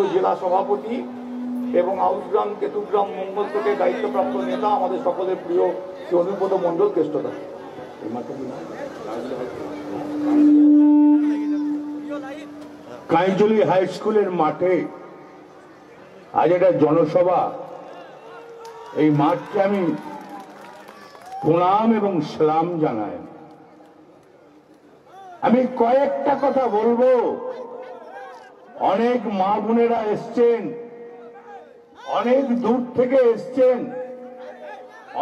जिला सभापति एवं आउसग्राम केतुग्राम मंगल के दायित्वप्राप्त नेता सकल प्रिय श्री अनुपद मंडल केष्टदा काइजली हाई स्कूल माठे आज एक जनसभा प्रणाम एवं सलाम जानाई आमी कयेकटा कथा बोलबो अनेक माँ बोनेरा एसेन अनेक दूर थेके एसेन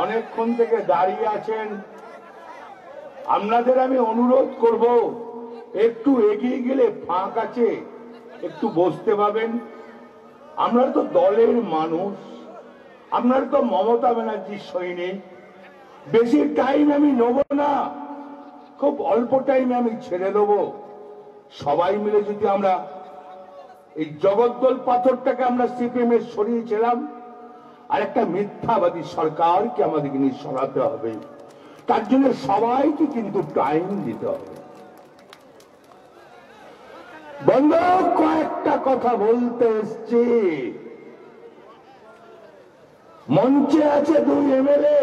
अनेकक्षण थेके दाड़िये आछेन आपनादेर आमी अनुरोध करबो एकटू एगिये गेले फाँक आछे एकटू बसते पाबेन आपनारा तो दलेर मानुष आपनारा तो ममता बनर्जी सैनिक बेशी टाइम आमी नेब ना खूब अल्प टाइम आमी छेड़े देब सबाई मिले जोदि आमरा जगद्दल पाथरटाके सीपीएम सरिएछिलाम और एक मिथ्याबादी सरकार के सराते हबे तार जोन्नो सबाइके किन्तु टाइम दिते हबे बंधु कयेकटा कथा बोलते एसेछि मंचे आछे दुई एमएलए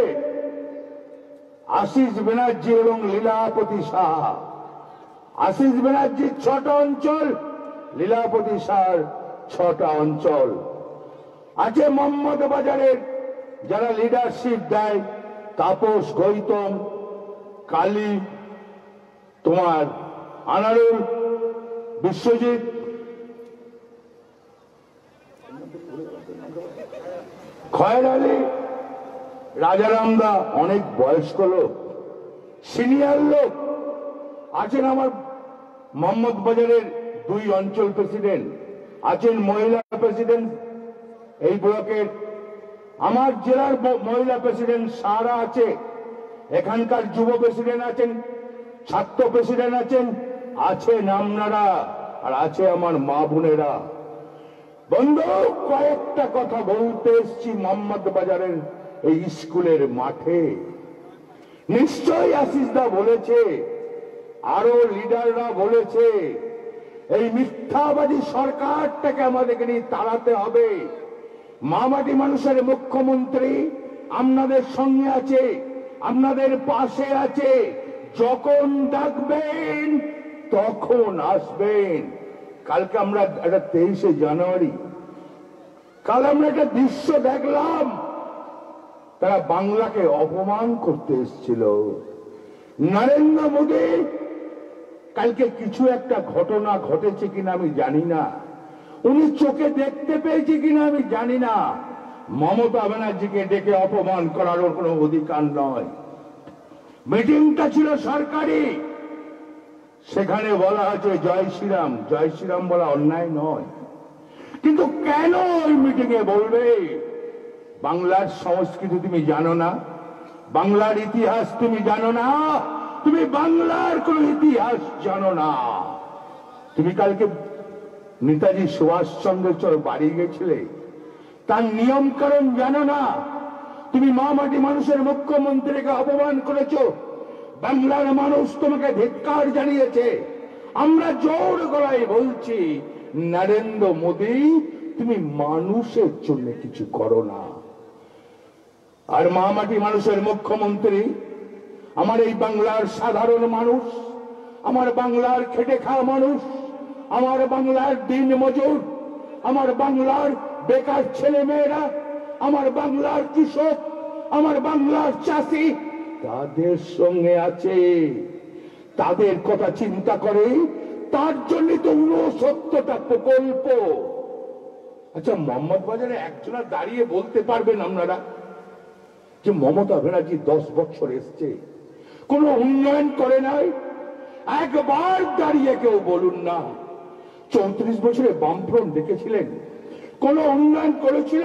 आशीष बिनाथ और लीलापति शाह। आशीष बिनाथ छटा अंचल लीलापति शाह छटा अंचल आज मोहम्मद बाजारे जरा लीडरशिप देय तापस गौतम काली तुम्हार अनारुल विश्वजित खयराली राजाराम दास अनेक वयस्क लोक सिनियर लोक आज मोहम्मद बाजारे दुई अंचल प्रेसिडेंट आज महिला प्रेसिडेंट ब्लॉकेट आमार जिलार महिला प्रेसिडेंट सारा एखानकार युव प्रेसिडेंट आछेन छात्र प्रेसिडेंट आछेन आछेन आपनारा और आछे आमार मा बोनेरा बंधु कयेकटा कथा बोलते एसेछि मोहम्मद बाजारेर एई स्कूलेर माठे निश्चय आशीष दा बोलेछे आरो लीडाररा बोलेछे मिथ्याबादी सरकार ताड़ाते हबे मामाटी मानुषेर मुख्यमंत्री आपनादेर संगे आछे आपनादेर पाशे आछे जखन डाकबेन तखन आसबेन कालके आमरा 23 জানুয়ারি काल आमरा एक दृश्य देखलाम तारा बांगलाके अपमान करते एसेछिलो नरेंद्र मोदी कल के किछु एकटा घटना घटेछे किना आमी जानी ना उनी चोखे देखते पेयेछे किना आमी जानी ना ममता बनर्जी के डेके अपमान करार कोनो अधिकार नय मीटिंगटा छिलो सरकारी सेखाने बला आछे जय श्रीराम बला अन्याय नय किन्तु केन ओई मीटिंगे बोलबे बांगलार संस्कृति तुमि जानो ना बांगलार इतिहास तुमि जानो ना তুমি বাংলার কোন ইতিহাস জানো না তুমি কালকে নেতাজি সুভাষ চন্দ্র বাড়ি গিয়েছিলে তার নিয়ম কারণ জানো না তুমি মামাটি মানুষের মুখ্যমন্ত্রীকে অপমান করেছো বাংলার মানুষ তোমাকে ধিক্কার জানিয়েছে আমরা জোর গলায় বলছি নরেন্দ্র মোদি তুমি মানুষের জন্য কিছু করো না আর মামাটি মানুষের মুখ্যমন্ত্রী हमारे बांगलार साधारण मानुष हमारे बांगलार खेटे खावा मानुष हमारे बांगलार दिन मजूर हमारे बांगलार बेकार छेले मेरा हमारे बांगलार कृषक हमारे बांगलार चाषी तादेर संगे आछे तादेर कथा चिंता करे तार जन्य तो 69टा प्रकल्प अच्छा मोहम्मद बाजारे एकजना दाड़िये बोलते पारबेन आपनारा जे ममता बनर्जी 10 বছর এসেছে কোনো উন্নয়ন করে নাই একবার দাঁড়িয়ে কেউ বলুন না 34 বছরে বামফ্রন্ট দেখেছিলেন কোনো উন্নয়ন করেছিল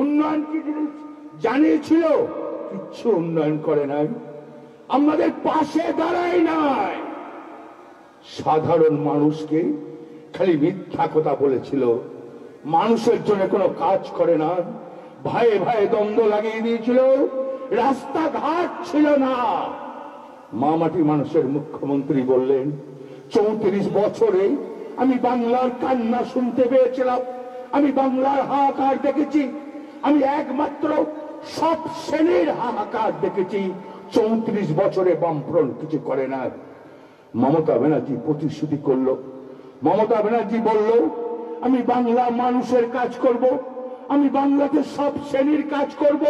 উন্নয়ন কি জানিয়েছিল কিছু উন্নয়ন করে নাই আমাদের পাশে দাঁড়ায় নাই সাধারণ মানুষকে খালি মিথ্যা কথা বলেছিল মানুষের জন্য কোনো কাজ করে না ভাই ভাই দ্বন্দ্ব লাগিয়ে দিয়েছিল রাস্তা ঘাট ছিল না मामाटी मानुषेर मुख्यमंत्री बोलें 34 বছরে আমি বাংলার কান্না শুনতে পেয়েছিলাম, আমি বাংলার হাহাকার দেখেছি, আমি একমাত্র সব শ্রেণীর হাহাকার দেখেছি। ৩৪ বছরে বামফ্রন্ট কিছু করে না। মমতা ব্যানার্জি প্রতিশ্রুতি করল, মমতা ব্যানার্জি বলল আমি বাংলা মানুষের কাজ করব, আমি বাংলাতে সব শ্রেণীর কাজ করব,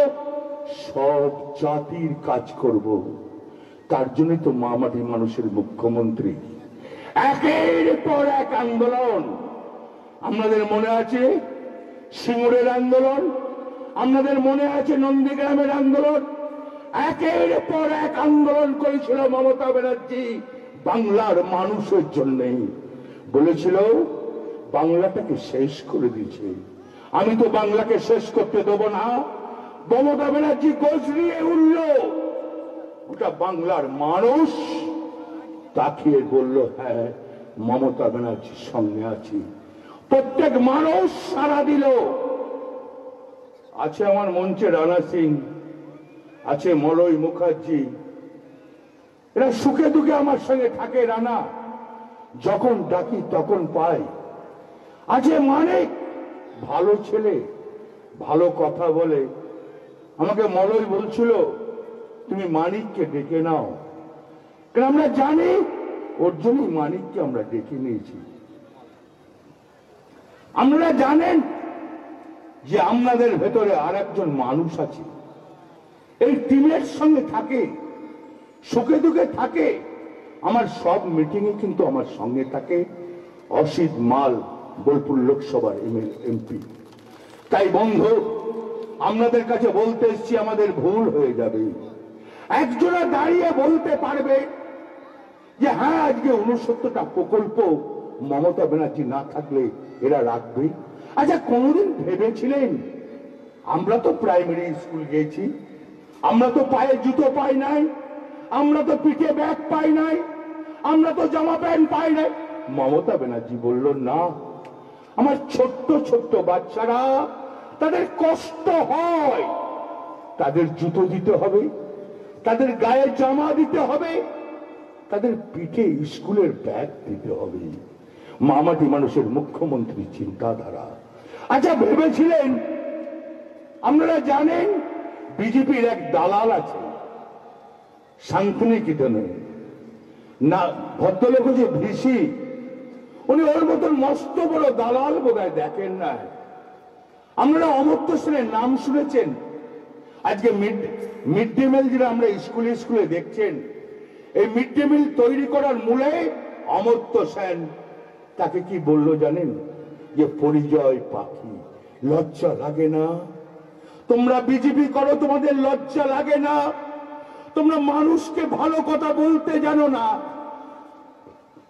সব জাতির কাজ করব। তার জন্যই তো মামাটি মানুষের মুখ্যমন্ত্রী। একের পর এক আন্দোলন, আমাদের মনে আছে সিঙ্গুরের আন্দোলন, আমাদের মনে আছে নন্দীগ্রামের আন্দোলন, একের পর এক আন্দোলন করেছিল মমতা ব্যানার্জি বাংলার মানুষের জন্যই। বলেছিল বাংলাটাকে শেষ করে দিয়েছে, আমি তো বাংলাকে শেষ করতে দেব না। মমতা ব্যানার্জি গজরিয়ে উঠল, গোটা বাংলার মানুষ তাকিয়ে বলল হ্যাঁ মমতা ব্যানার্জির সঙ্গে আছি। প্রত্যেক মানুষ সাড়া দিল। আছে আমার মঞ্চে রানা সিং, আছে মলয় মুখার্জি, এরা সুখে দুঃখে আমার সঙ্গে থাকে। রানা যখন ডাকি তখন পাই। আছে মানিক, ভালো ছেলে, ভালো কথা বলে। আমাকে মলয় বলছিল তুমি মানিককে ডেকে নাও, কারণ আমরা জানি ওর জন্যই মানিককে আমরা ডেকে নিয়েছি। আমরা জানেন যে আমাদের ভেতরে আর একজন মানুষ আছে, এই টিমের সঙ্গে থাকে, সুখে দুঃখে থাকে। আমার সব মিটিংয়ে কিন্তু আমার সঙ্গে থাকে অসিত মাল, বোলপুর লোকসভার এমপি। তাই বন্ধু আপনাদের কাছে বলতে এসছি আমাদের ভুল হয়ে যাবে। একজোড়া দাঁড়িয়ে বলতে পারবে যে হ্যাঁ আজকে ৬৯টা প্রকল্প মমতা ব্যানার্জি না থাকলে এরা রাখবে। আচ্ছা কোনদিন ভেবেছিলেন? আমরা তো প্রাইমারি স্কুল গেছি, আমরা তো পায়ে জুতো পাই নাই, আমরা তো পিঠে ব্যাগ পাই নাই, আমরা তো জামা প্যান্ট পাই নাই। মমতা ব্যানার্জি বলল না, আমার ছোট্ট ছোট্ট বাচ্চারা তাদের কষ্ট হয়, তাদের জুতো দিতে হবে, তাদের গায়ে জামা দিতে হবে, তাদের পিঠে স্কুলের ব্যাগ দিতে হবে। মামাটি মানুষের মুখ্যমন্ত্রী চিন্তাধারা। আচ্ছা ভেবেছিলেন? আপনারা জানেন বিজেপির এক দালাল আছে শান্তিনিকেতনে, না ভদ্রলোক হচ্ছে ভিসি, উনি ওর মতন মস্ত বড় দালাল বোধহয় দেখেন না। আপনারা অমর্ত্য সেনের নাম শুনেছেন? আজকে মিড ডে মিল যেটা আমরা স্কুলে স্কুলে দেখছেন, এই মিড ডে মিল তৈরি করার মূলে অমর্ত্য সেন তাকে কি বললো জানেন? যে পরিচয় পাখি, লজ্জা লাগে না? তোমরা বিজেপি করো, তোমাদের লজ্জা লাগে না? তোমরা মানুষকে ভালো কথা বলতে জানো না?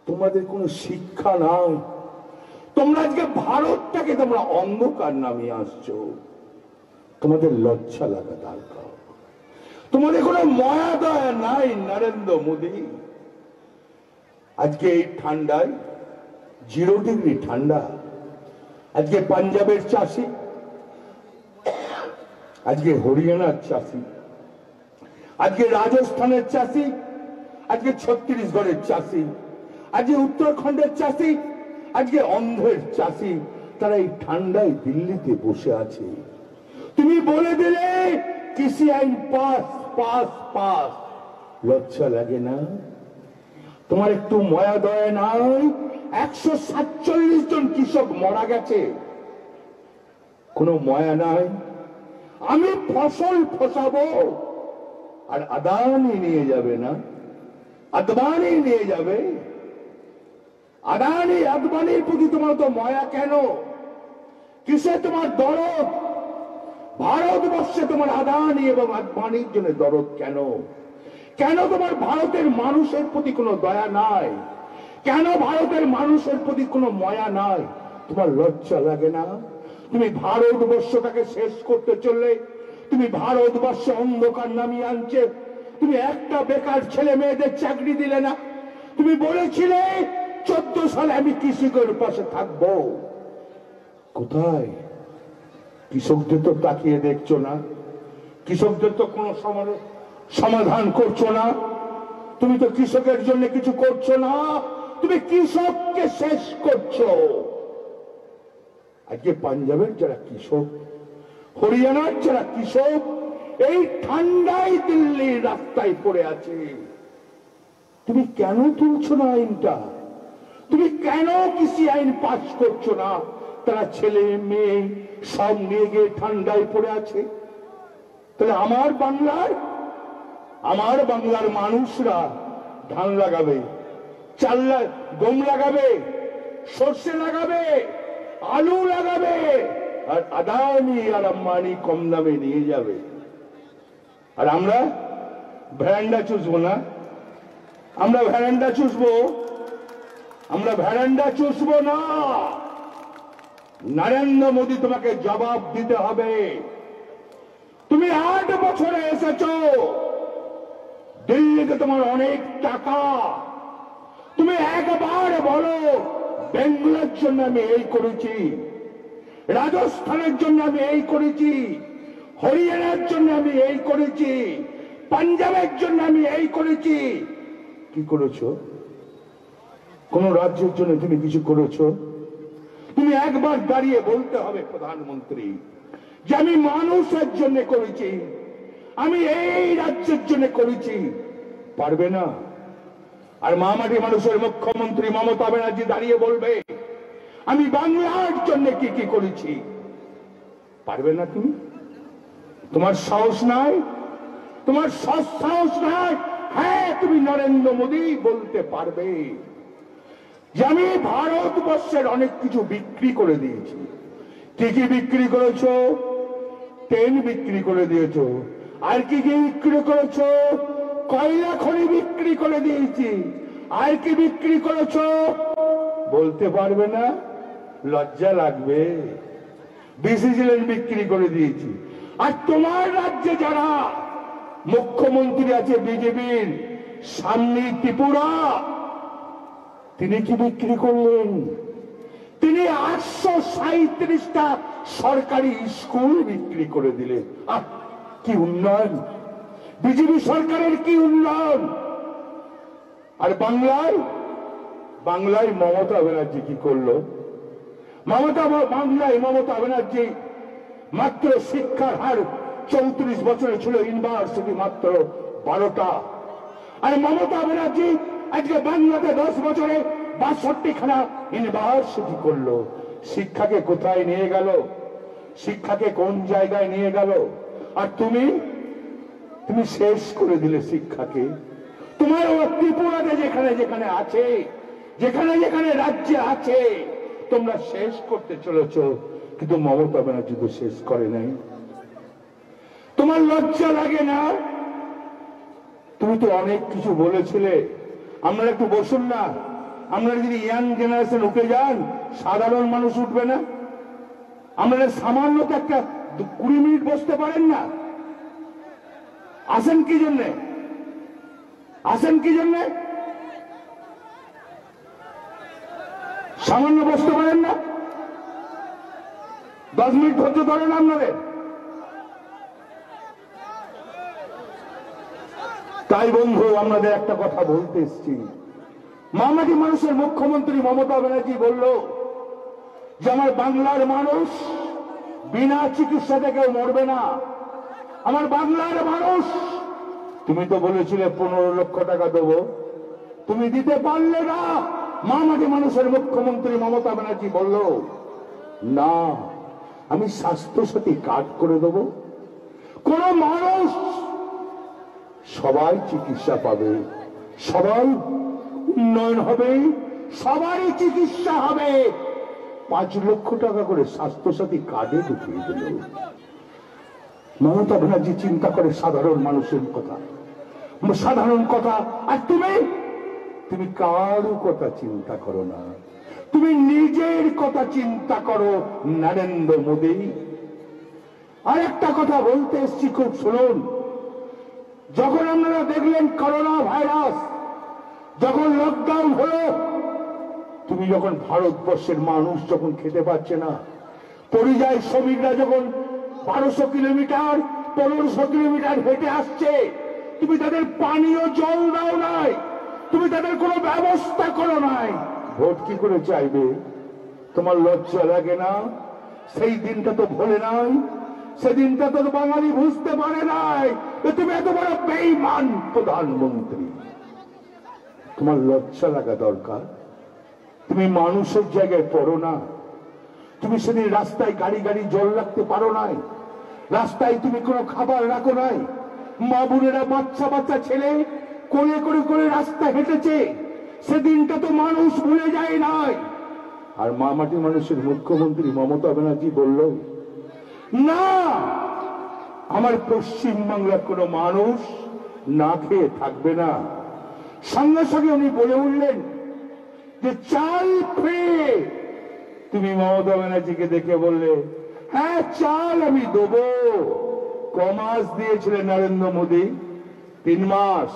তোমাদের কোনো শিক্ষা নাই? তোমরা আজকে ভারতটাকে তোমরা অন্ধকার নামিয়ে আসছো। তোমাদের লজ্জা লাগা দরকার, তোমাদের কোনো মায়া দয়া নাই। নরেন্দ্র মোদি আজকে এই ঠান্ডায় 0 ডিগ্রি ঠান্ডা, আজকে পাঞ্জাবের চাষি, আজকে হরিয়ানার চাষি, আজকে রাজস্থানের চাষি, আজকে ছত্তিশগড়ের চাষি, আজকে উত্তরাখণ্ডের চাষি, আজকে অন্ধ্রের চাষি, তারা এই ঠান্ডায় দিল্লিতে বসে আছে। তুমি বলে দিলে কৃষি আইন পাস পাস পাস, লজ্জা লাগে না? তোমার একটু মায়া দয়া নাই? ১৪৭ জন কৃষক মারা গেছে, কোনো মায়া নাই? আমি ফসল ফসাবো আর আদানি নিয়ে যাবে না? আদবানি নিয়ে যাবে? আদানি আদবানির প্রতি তোমার তো মায়া কেন? কিসে তোমার দরদ? ভারতবর্ষে তোমার আদানি এবং আদবানির জন্য দরদ কেন? কেন তোমার ভারতের মানুষের প্রতি কোনো দয়া নাই? কেন ভারতের মানুষের প্রতি কোনো মায়া নাই? তোমার লজ্জা লাগে না? তুমি ভারতবর্ষটাকে শেষ করতে চললে, তুমি ভারতবর্ষে অন্ধকার নামিয়ে আনছে। তুমি একটা বেকার ছেলে মেয়েদের চাকরি দিলে না। তুমি বলেছিলে 14 সালে আমি কৃষকের পাশে থাকবো। কোথায়? কৃষকদের তো তাকিয়ে দেখছো না, কৃষকদের তো কোনো সমাধান করছো না, তুমি তো কৃষকের জন্য কিছু করছো না। তুমি কৃষককে শেষ করছো। আজকে পাঞ্জাবের যারা কৃষক, হরিয়ানার যারা কৃষক, এই ঠান্ডায় দিল্লির রাস্তায় পড়ে আছে। তুমি কেন তুলছো না আইনটা? তুমি কেন কিছু আইন পাস করছো না? তারা ছেলে মেয়ে সব নিয়ে গিয়ে ঠান্ডায় পড়ে আছে। তাহলে আমার বাংলার মানুষরা ধান লাগাবে, চাল গম লাগাবে, সর্ষে লাগাবে, আলু লাগাবে, আর আদানি আর আম্বানি কম দামে নিয়ে যাবে। আর আমরা ভ্যারান্ডা চুষবো না, আমরা ভ্যারান্ডা চুষবো না। নরেন্দ্র মোদী, তোমাকে জবাব দিতে হবে। তুমি 8 বছরে এসেছো, দিল্লিতে তোমার অনেক টাকা। তুমি একবার বলো বেঙ্গলের জন্য আমি এই করেছি, রাজস্থানের জন্য আমি এই করেছি, হরিয়ানার জন্য আমি এই করেছি, পাঞ্জাবের জন্য আমি এই করেছি। কি করেছো? কোন রাজ্যের জন্য তুমি কিছু করেছো? তুমি একবার দাঁড়িয়ে বলতে হবে প্রধানমন্ত্রী যে আমি মানুষের জন্য করেছি, আমি এই রাজ্যের জন্য করেছি। পারবে না। আর মামাটি মানুষের মুখ্যমন্ত্রী মমতা ব্যানার্জি দাঁড়িয়ে বলবে আমি বাংলার জন্য কি কি করেছি। পারবে না তুমি? তোমার সাহস নাই, তোমার সাহস নাই। হ্যাঁ, তুমি নরেন্দ্র মোদী বলতে পারবে যে আমি ভারতবর্ষের অনেক কিছু বিক্রি করে দিয়েছি। কি কি বিক্রি করেছো? তেল বিক্রি করে দিয়েছো। আর কি কি বিক্রি করেছো? কয়লা খনি বিক্রি করে দিয়েছি। আর কি বিক্রি করেছো? বলতে পারবে না, লজ্জা লাগবে। বিসিজিএল বিক্রি করে দিয়েছি। আর তোমার রাজ্যে যারা মুখ্যমন্ত্রী আছে বিজেপির, সামনে ত্রিপুরা, তিনি কি বিক্রি করলেন? তিনি 837টা সরকারি স্কুল বিক্রি করে দিলেন। কি উন্নয়ন বিজেপি সরকারের, কি উন্নয়ন! আর বাংলায় মমতা ব্যানার্জি কি করলো? মমতা ব্যানার্জি মাত্র শিক্ষার হার 34 বছরে ছিল ইউনিভার্সিটি মাত্র 12টা। আর মমতা ব্যানার্জি আজকে বাংলাতে 10 বছরে 62খানা ইউনিভার্সিটি করলো। শিক্ষাকে কোথায় নিয়ে গেল? শিক্ষাকে কোন জায়গায় নিয়ে গেল? আর তুমি শেষ করে দিলে শিক্ষাকে। তোমার ত্রিপুরাতে যেখানে আছে, যেখানে রাজ্যে আছে, তোমরা শেষ করতে চলেছ। কিন্তু মমতা ব্যানার্জি তো শেষ করে নাই। তোমার লজ্জা লাগে না? তুমি তো অনেক কিছু বলেছিলে। আপনারা একটু বসুন না। আপনারা যদি ইয়াং জেনারেশন উঠে যান, সাধারণ মানুষ উঠবে না। আপনারা সামান্য তো একটা 20 মিনিট বসতে পারেন না? আসেন কি জন্যে? সামান্য বসতে পারেন না? 10 মিনিট ধৈর্য ধরেন। আপনাদের তাই বন্ধু, আপনাদের একটা কথা বলতে এসছি। মামাটি মানুষের মুখ্যমন্ত্রী মমতা ব্যানার্জি বলল যে আমার বাংলার মানুষ বিনা চিকিৎসাতে কেউ মরবে না, আমার বাংলার মানুষ। তুমি তো বলেছিলে 15 লক্ষ টাকা দেবো, তুমি দিতে পারলে না। মামাটি মানুষের মুখ্যমন্ত্রী মমতা ব্যানার্জি বলল না, আমি স্বাস্থ্যসাথী কার্ড করে দেবো, কোন মানুষ সবাই চিকিৎসা পাবে, সবাই উন্নয়ন হবে, সবারই চিকিৎসা হবে। 5 লক্ষ টাকা করে স্বাস্থ্যসাথী কার্ডে ঢুকিয়ে দিল। মমতা ব্যানার্জি চিন্তা করে সাধারণ মানুষের কথা, সাধারণ কথা। আর তুমি কারো কথা চিন্তা করো না, তুমি নিজের কথা চিন্তা করো নরেন্দ্র মোদী। আর একটা কথা বলতে এসছি, খুব শুনুন। যখন আপনারা দেখলেন করোনা ভাইরাস, যখন লকডাউন হলো, তুমি যখন ভারতবর্ষের মানুষ যখন খেতে পাচ্ছে না, পরিযায়ী শ্রমিকরা যখন 1200 কিলোমিটার 1500 কিলোমিটার হেঁটে আসছে, তুমি তাদের পানীয় জল দাও নাই, তুমি তাদের কোনো ব্যবস্থা করো নাই। ভোট কি করে চাইবে? তোমার লজ্জা লাগে না? সেই দিনটা তো ভোলে নাই, সেদিনটা তো বাঙালি বুঝতে পারে নাই। তুমি এত বড় বেঈমান প্রধানমন্ত্রী, তোমার লজ্জা লাগা দরকার। তুমি মানুষের জায়গায় পড়ো না। তুমি সেদিন রাস্তায় গাড়ি গাড়ি জল রাখতে পারো নাই, রাস্তায় তুমি কোনো খাবার রাখো নাই। মা বোনেরা বাচ্চা বাচ্চা ছেলে কোলে করে করে রাস্তা হেঁটেছে, সেদিনটা তো মানুষ ভুলে যায় নাই। আর মা মাটি মানুষের মুখ্যমন্ত্রী মমতা ব্যানার্জি বলল, না আমার পশ্চিম বাংলার কোন মানুষ না খেয়ে থাকবে না। সঙ্গে সঙ্গে উনি বলে উঠলেন যে চাল ফ্রি। তুমি মমতা ব্যানার্জিকে দেখে বললে, হ্যাঁ চাল আমি দেবো। কমাস দিয়েছিলেন নরেন্দ্র মোদী 3 মাস,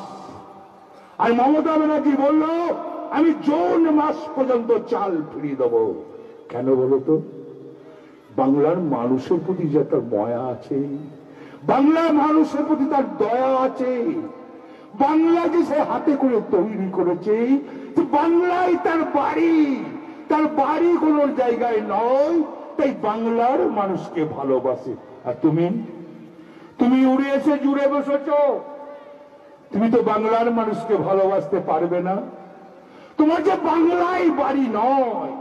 আর মমতা ব্যানার্জি বলল আমি জুন মাস পর্যন্ত চাল ফ্রি দেবো। কেন বলো তো? বাংলার মানুষের প্রতি যে তার মায়া আছে, বাংলার মানুষের প্রতি তার দয়া আছে, বাংলা যে সে হাতে করে তৈরি করেছে, বাংলায় তার বাড়ি। তার বাড়ি কোনো জায়গায় নয়, তাই বাংলার মানুষকে ভালোবাসে। আর তুমি তুমি উড়ে এসে জুড়ে বসেছ। তুমি তো বাংলার মানুষকে ভালোবাসতে পারবে না, তোমার যে বাংলায় বাড়ি নয়।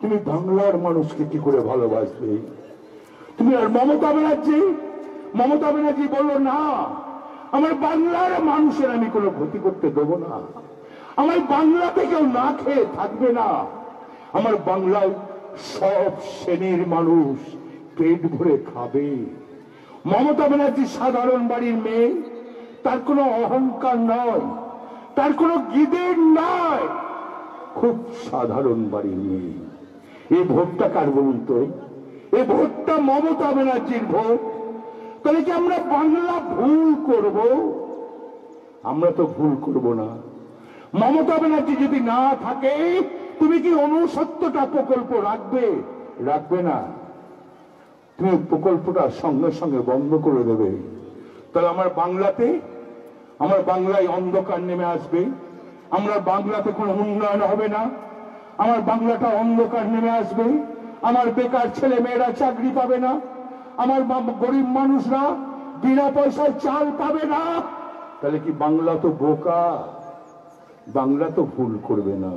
তুমি বাংলার মানুষকে কি করে ভালোবাসবে? তুমি আর মমতা ব্যানার্জি বললো, না আমার বাংলার মানুষের আমি কোনো ক্ষতি করতে দেবো না, আমার বাংলাতে কেউ না খেয়ে থাকবে না, আমার বাংলায় সব শ্রেণীর মানুষ পেট ভরে খাবে। মমতা ব্যানার্জি সাধারণ বাড়ির মেয়ে, তার কোনো অহংকার নয়, তার কোনো গিদের নয়, খুব সাধারণ বাড়ির মেয়ে। এই ভোটটা কার বলুন তো? এই ভোটটা মমতা ব্যানার্জির ভোট। তাহলে কি আমরা বাংলা ভুল করব? আমরা তো ভুল করব না। মমতা ব্যানার্জি যদি না থাকে, তুমি কি 69টা প্রকল্প রাখবে? রাখবে না। তুমি প্রকল্পটা সঙ্গে সঙ্গে বন্ধ করে দেবে। তাহলে আমার বাংলায় অন্ধকার নেমে আসবে, আমরা বাংলাতে কোনো উন্নয়ন হবে না, আমার বাংলাটা অন্ধকার নেমে আসবে, আমার বেকার ছেলে মেয়েরা চাকরি পাবে না, আমার গরিব মানুষরা বিনা পয়সায় চাল পাবে না। তাহলে কি বাংলা তো বোকা? বাংলা তো ভুল করবে না,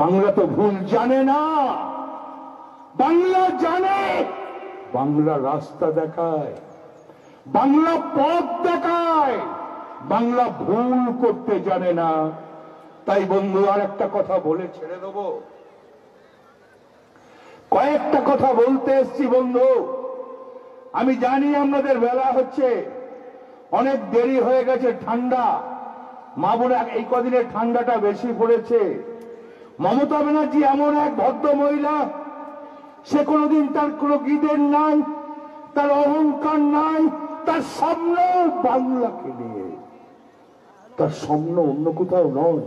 বাংলা তো ভুল জানে না। বাংলা জানে, বাংলা রাস্তা দেখায়, বাংলা পথ দেখায়, বাংলা ভুল করতে জানে না। তাই বন্ধু আর একটা কথা বলে ছেড়ে দেব, কয়েকটা কথা বলতে এসছি বন্ধু। আমি জানি আমাদের বেলা হচ্ছে, অনেক দেরি হয়ে গেছে, ঠান্ডা। মা বোনেরা এই কদিনে ঠান্ডাটা বেশি পড়েছে। মমতা ব্যানার্জি এমন এক ভদ্র মহিলা, সে কোনোদিন তার কোনো গিদের নাই, তার অহংকার নাই, তার সামনে বাংলাকে নিয়ে, তার সামনে অন্য কোথাও নয়।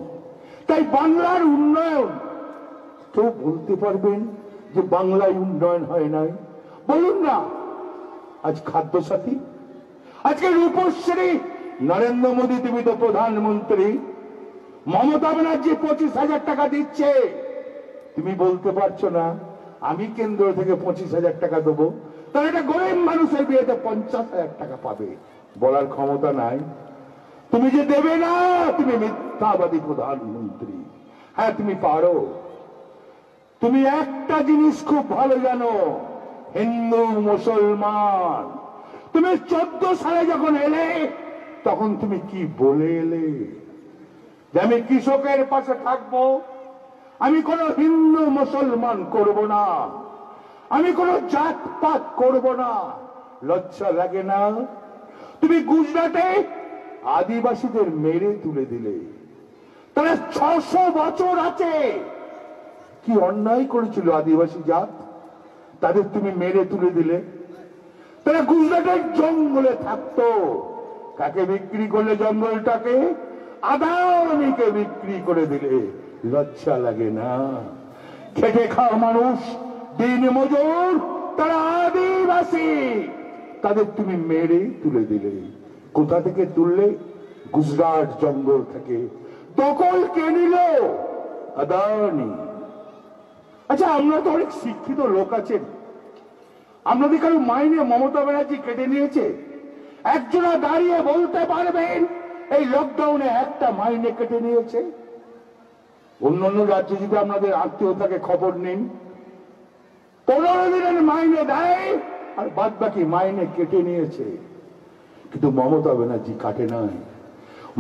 তাই বাংলার উন্নয়ন কেউ বলতে পারবেন যে বাংলায় উন্নয়ন হয় নাই? বলুন না। আজ খাদ্যসাথী, আজকে রূপশ্রী, নরেন্দ্র মোদী তুমি তো প্রধানমন্ত্রী, মমতা ব্যানার্জি 25,000 টাকা দিচ্ছে। তুমি বলতে পারছো না আমি কেন্দ্র থেকে 25,000 টাকা দেবো, তাহলে এটা গরিব মানুষের বিয়েতে 50,000 টাকা পাবে, বলার ক্ষমতা নাই। তুমি যে দেবে না, তুমি মিথ্যাবাদী প্রধানমন্ত্রী। হ্যাঁ তুমি পারো, তুমি একটা জিনিস খুব ভালো জানো, হিন্দু মুসলমান। তুমি 14 সালে যখন এলে, তখন তুমি কি বলে এলে? যে আমি কৃষকের পাশে থাকবো, আমি কোনো হিন্দু মুসলমান করব না, আমি কোনো জাতপাত করব না। লজ্জা লাগে না? তুমি গুজরাটে আদিবাসীদের মেরে তুলে দিলে, তারা 600 বছর আছে। কি অন্যায় করেছিল আদিবাসী জাত, তাদের তুমি মেরে তুলে দিলে। তারা গুজরাটের জঙ্গলে থাকতো, কাকে বিক্রি করলে? জঙ্গলটাকে আদানিকে বিক্রি করে দিলে। লজ্জা লাগে না? খেটে খাওয়া মানুষ, দিন মজুর, তারা আদিবাসী, তাদের তুমি মেরে তুলে দিলে। কোথা থেকে তুললে? गुजरात जंगल थके तो कोई केनी लो अदानी। अच्छा हमारा तो अनेक शिक्षित लोक आछे अपने कारो माइने ममता बनर्जी केटे नियेछे एकजना दाड़िये बोलते पारबेन এই লকডাউনে একটা মাইনে কেটে নিয়েছে। অন্যান্য রাজ্যে যদি আপনাদের আত্মীয়তাকে খবর নেন ১৫ দিনের মাইনে দেয় আর বাদ বাকি মাইনে কেটে নিয়েছে, কিন্তু মমতা ব্যানার্জি কাটে নাই।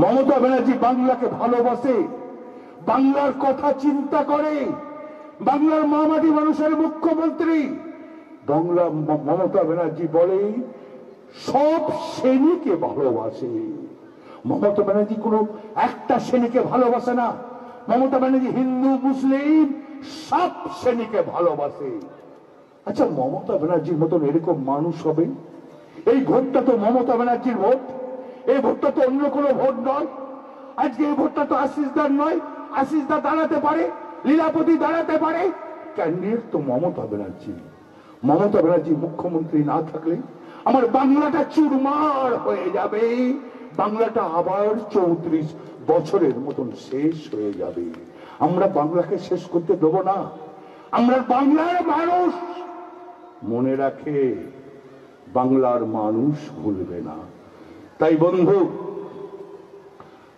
মমতা ব্যানার্জি বাংলাকে ভালোবাসে, বাংলার কথা চিন্তা করে, বাংলার মামাটি মানুষের মুখ্যমন্ত্রী বাংলা মমতা ব্যানার্জি বলে সব শ্রেণীকে ভালোবাসে। ममता बनर्जी को श्रेणी के भालोबासे ना, ममता बनर्जी हिंदू मुस्लिम सब श्रेणी के भालोबासे। अच्छा ममता बनर्जी मतन एरकम मानुष हबे? एई भोटटा तो ममता बनर्जी भोट, एई भोटटा तो अन्य कोनो भोट नय। आज के भोटटा तो आशीषदार नय, आशीषदार दाड़ाते पारे, लीलापति दाड़ाते पारे, कैंडिडेट तो ममता बनर्जी। ममता बनर्जी मुख्यमंत्री ना थाकले आमार बांगलाटा चूरमार हये जाबे, বাংলাটা আবার ৩৪ বছরের মতন শেষ হয়ে যাবে। আমরা বাংলাকে শেষ করতে দেব না। আমরা বাংলার মানুষ মনে রাখে, বাংলার মানুষ ভুলবে না। তাই বন্ধু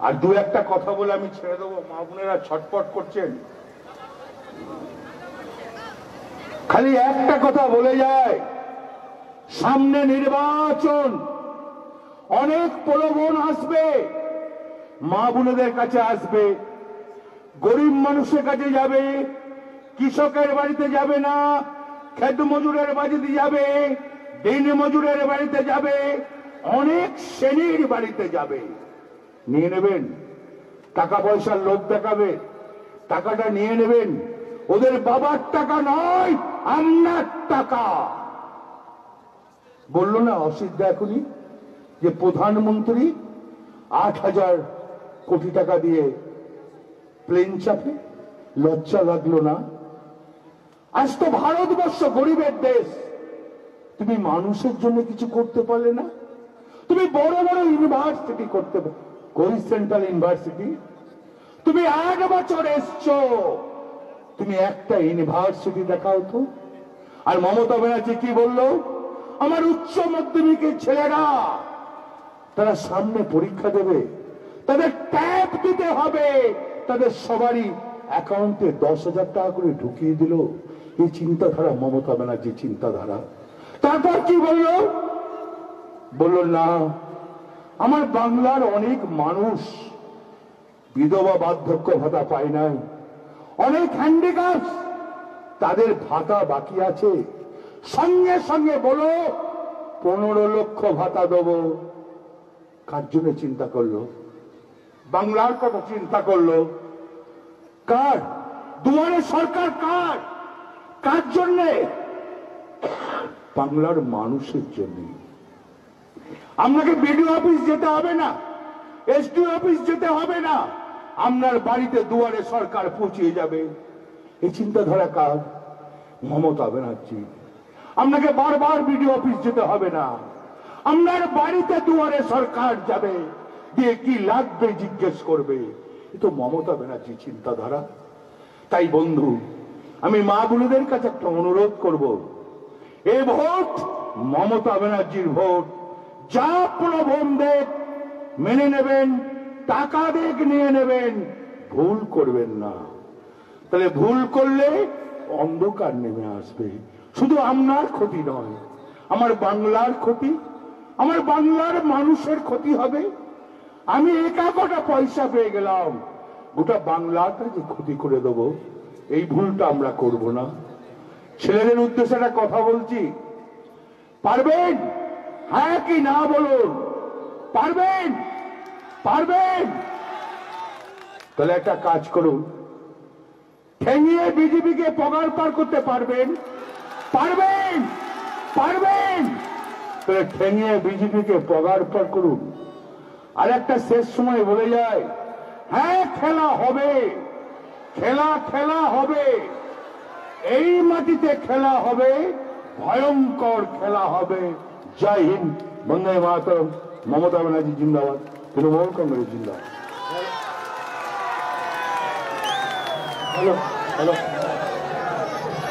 আর দু একটা কথা বলে আমি ছেড়ে দেবো। মা বোনেরা ছটপট করছেন, খালি একটা কথা বলে যায়, সামনে নির্বাচন, অনেক প্রলোভন আসবে, মা বোনদের কাছে আসবে, গরিব মানুষের কাছে যাবে, কৃষকের বাড়িতে যাবে না, খেত মজুরের বাড়িতে যাবে, দিন মজুরের বাড়িতে যাবে, অনেক শ্রেণীর বাড়িতে যাবে। নিয়ে নেবেন, টাকা পয়সার লোভ দেখাবে, টাকাটা নিয়ে নেবেন। ওদের বাবার টাকা নয়, আপনার টাকা। বললো না অসিদ্ধা এখনই যে প্রধানমন্ত্রী ৮,০০০ কোটি টাকা দিয়ে প্লেন চাপে, লজ্জা লাগলো না? আজ তো ভারতবর্ষ গরিবের দেশ, তুমি মানুষের জন্য কিছু করতে পারলে না? তুমি বড় বড় ইউনিভার্সিটি করতে, কোই সেন্ট্রাল ইউনিভার্সিটি তুমি ৮ বছর এসছো, তুমি একটা ইউনিভার্সিটি দেখাও তো। আর মমতা ব্যানার্জি কি বললো? আমার উচ্চ মাধ্যমিকের ছেলেরা তারা সামনে পরীক্ষা দেবে, তাদের ট্যাব দিতে হবে, তাদের সবারই অ্যাকাউন্টে ১০,০০০ টাকা করে ঢুকিয়ে দিল। এই চিন্তাধারা মমতা ব্যানার্জি চিন্তাধারা। তারপর কি বললো? বললো না, আমার বাংলার অনেক মানুষ বিধবা বার্ধক্য ভাতা পায় নাই, অনেক হ্যান্ডিক্যাপ তাদের ভাতা বাকি আছে, সঙ্গে সঙ্গে বলো ১৫ লক্ষ ভাতা দেবো। কার জন্য চিন্তা করলো? বাংলার কথা চিন্তা করলো। কার দুয়ারে সরকার? কার কার জন্য? বাংলার মানুষের জন্য। আপনাকে বিডিও অফিস যেতে হবে না, এসডিও অফিস যেতে হবে না, আপনার বাড়িতে দুয়ারে সরকার পৌঁছে যাবে। এই চিন্তাধারা কার? মমতা ব্যানার্জি। আপনাকে বারবার বিডিও অফিস যেতে হবে না, আপনার বাড়িতে দুয়ারে সরকার যাবে, দিয়ে কি লাগবে জিজ্ঞেস করবে। এ তো মমতা ব্যানার্জি চিন্তাধারা। তাই বন্ধু আমি মা বোনদের কাছে একটা অনুরোধ করব, এ ভোট মমতা ব্যানার্জির ভোট। যা প্রলোভন দেখ মেনে নেবেন, টাকা দেখ নিয়ে নেবেন, ভুল করবেন না। তাহলে ভুল করলে অন্ধকার নেমে আসবে, শুধু আপনার ক্ষতি নয়, আমার বাংলার ক্ষতি, আমার বাংলার মানুষের ক্ষতি হবে। আমি একা কটা পয়সা পেয়ে গেলাম, গোটা বাংলাটা যে ক্ষতি করে দেবো, এই ভুলটা আমরা করব না। ছেলেদের উদ্দেশ্যে একটা কথা বলছি, পারবেন? হ্যাঁ কি না বলুন, পারবেন? পারবেন? তাহলে একটা কাজ করুন, ঠেঙিয়ে বিজেপিকে পগার পার করতে পারবেন? পারবেন? পারবেন? তাহলে ঠেঙিয়ে বিজেপিকে পগার পার করুন। আর একটা শেষ সময় বলে যায়, হ্যাঁ খেলা হবে, খেলা খেলা হবে, এই মাটিতে খেলা হবে, ভয়ঙ্কর খেলা হবে। জয় হিন্দ, বন্দে মাতরম। মমতা ব্যানার্জি জিন্দাবাদ। तृणमूल कांग्रेस जिंदाबाद। Hello hello.